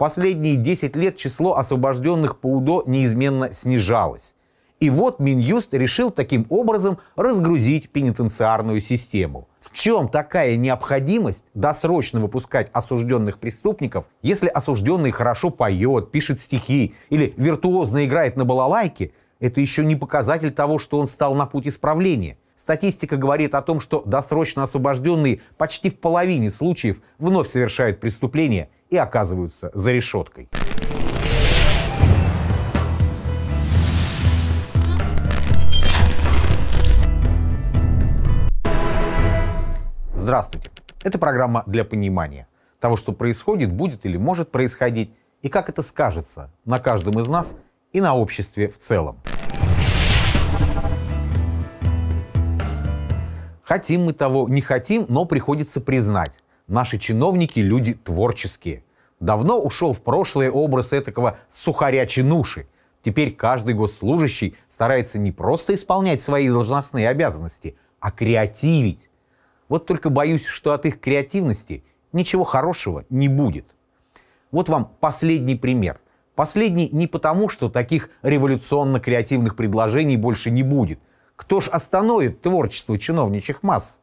последние 10 лет число освобожденных по УДО неизменно снижалось. И вот Минюст решил таким образом разгрузить пенитенциарную систему. В чем такая необходимость досрочно выпускать осужденных преступников, если осужденный хорошо поет, пишет стихи или виртуозно играет на балалайке? Это еще не показатель того, что он стал на путь исправления. Статистика говорит о том, что досрочно освобожденные почти в половине случаев вновь совершают преступления и оказываются за решеткой. Здравствуйте. Это программа для понимания того, что происходит, будет или может происходить, и как это скажется на каждом из нас и на обществе в целом. Хотим мы того, не хотим, но приходится признать, наши чиновники — люди творческие. Давно ушел в прошлое образ этакого сухаря-чинуши. Теперь каждый госслужащий старается не просто исполнять свои должностные обязанности, а креативить. Вот только боюсь, что от их креативности ничего хорошего не будет. Вот вам последний пример. Последний не потому, что таких революционно-креативных предложений больше не будет. Кто ж остановит творчество чиновничьих масс?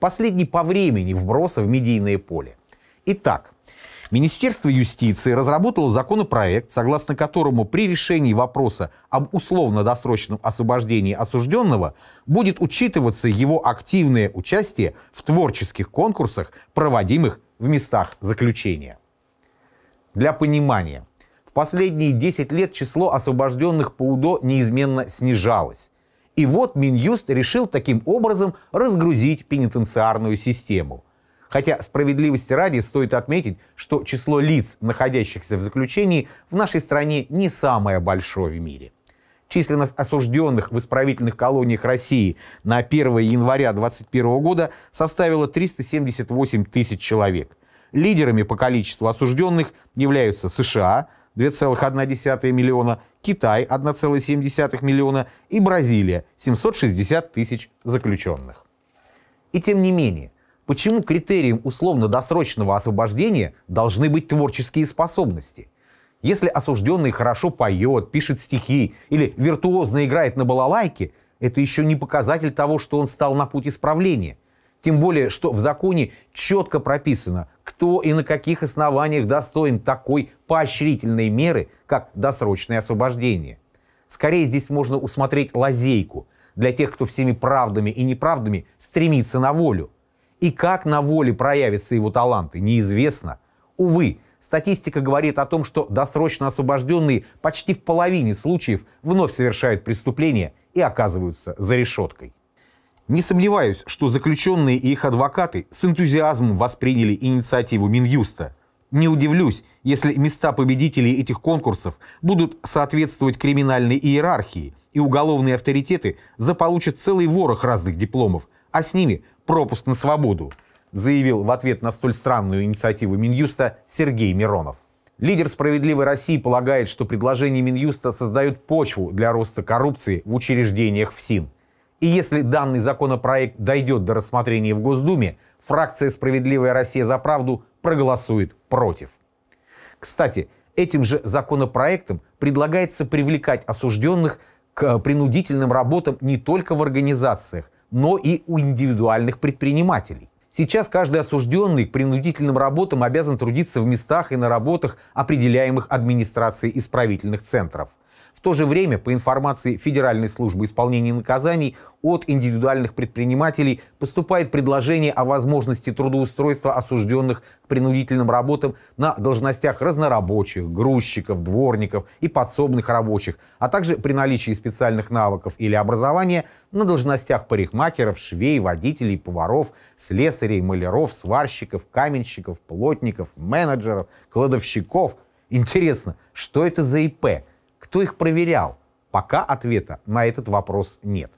Последний по времени вброса в медийное поле. Итак, Министерство юстиции разработало законопроект, согласно которому при решении вопроса об условно-досрочном освобождении осужденного будет учитываться его активное участие в творческих конкурсах, проводимых в местах заключения. Для понимания, в последние 10 лет число освобожденных по УДО неизменно снижалось. И вот Минюст решил таким образом разгрузить пенитенциарную систему. Хотя справедливости ради стоит отметить, что число лиц, находящихся в заключении, в нашей стране не самое большое в мире. Численность осужденных в исправительных колониях России на 1 января 2021 года составила 378 тысяч человек. Лидерами по количеству осужденных являются США — 2,1 миллиона, Китай — 1,7 миллиона и Бразилия — 760 тысяч заключенных. И тем не менее, почему критерием условно-досрочного освобождения должны быть творческие способности? Если осужденный хорошо поет, пишет стихи или виртуозно играет на балалайке, это еще не показатель того, что он стал на путь исправления. Тем более, что в законе четко прописано, кто и на каких основаниях достоин такой поощрительной меры, как досрочное освобождение. Скорее, здесь можно усмотреть лазейку для тех, кто всеми правдами и неправдами стремится на волю. И как на воле проявятся его таланты, неизвестно. Увы, статистика говорит о том, что досрочно освобожденные почти в половине случаев вновь совершают преступления и оказываются за решеткой. Не сомневаюсь, что заключенные и их адвокаты с энтузиазмом восприняли инициативу Минюста. Не удивлюсь, если места победителей этих конкурсов будут соответствовать криминальной иерархии, и уголовные авторитеты заполучат целый ворох разных дипломов, а с ними пропуск на свободу, заявил в ответ на столь странную инициативу Минюста Сергей Миронов. Лидер «Справедливой России» полагает, что предложения Минюста создают почву для роста коррупции в учреждениях ФСИН. И если данный законопроект дойдет до рассмотрения в Госдуме, фракция «Справедливая Россия за правду» проголосует против. Кстати, этим же законопроектом предлагается привлекать осужденных к принудительным работам не только в организациях, но и у индивидуальных предпринимателей. Сейчас каждый осужденный к принудительным работам обязан трудиться в местах и на работах, определяемых администрацией исправительных центров. В то же время, по информации Федеральной службы исполнения наказаний, от индивидуальных предпринимателей поступает предложение о возможности трудоустройства осужденных к принудительным работам на должностях разнорабочих, грузчиков, дворников и подсобных рабочих, а также при наличии специальных навыков или образования на должностях парикмахеров, швей, водителей, поваров, слесарей, маляров, сварщиков, каменщиков, плотников, менеджеров, кладовщиков. Интересно, что это за ИП? Кто их проверял? Пока ответа на этот вопрос нет.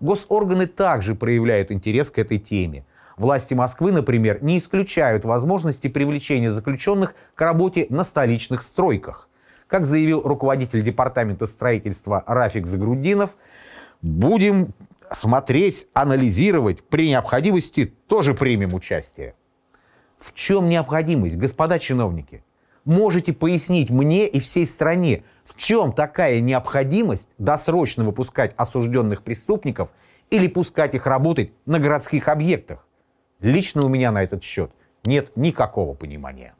Госорганы также проявляют интерес к этой теме. Власти Москвы, например, не исключают возможности привлечения заключенных к работе на столичных стройках. Как заявил руководитель департамента строительства Рафик Загрудинов, будем смотреть, анализировать, при необходимости тоже примем участие. В чем необходимость, господа чиновники? можете пояснить мне и всей стране, в чем такая необходимость досрочно выпускать осужденных преступников или пускать их работать на городских объектах? Лично у меня на этот счет нет никакого понимания.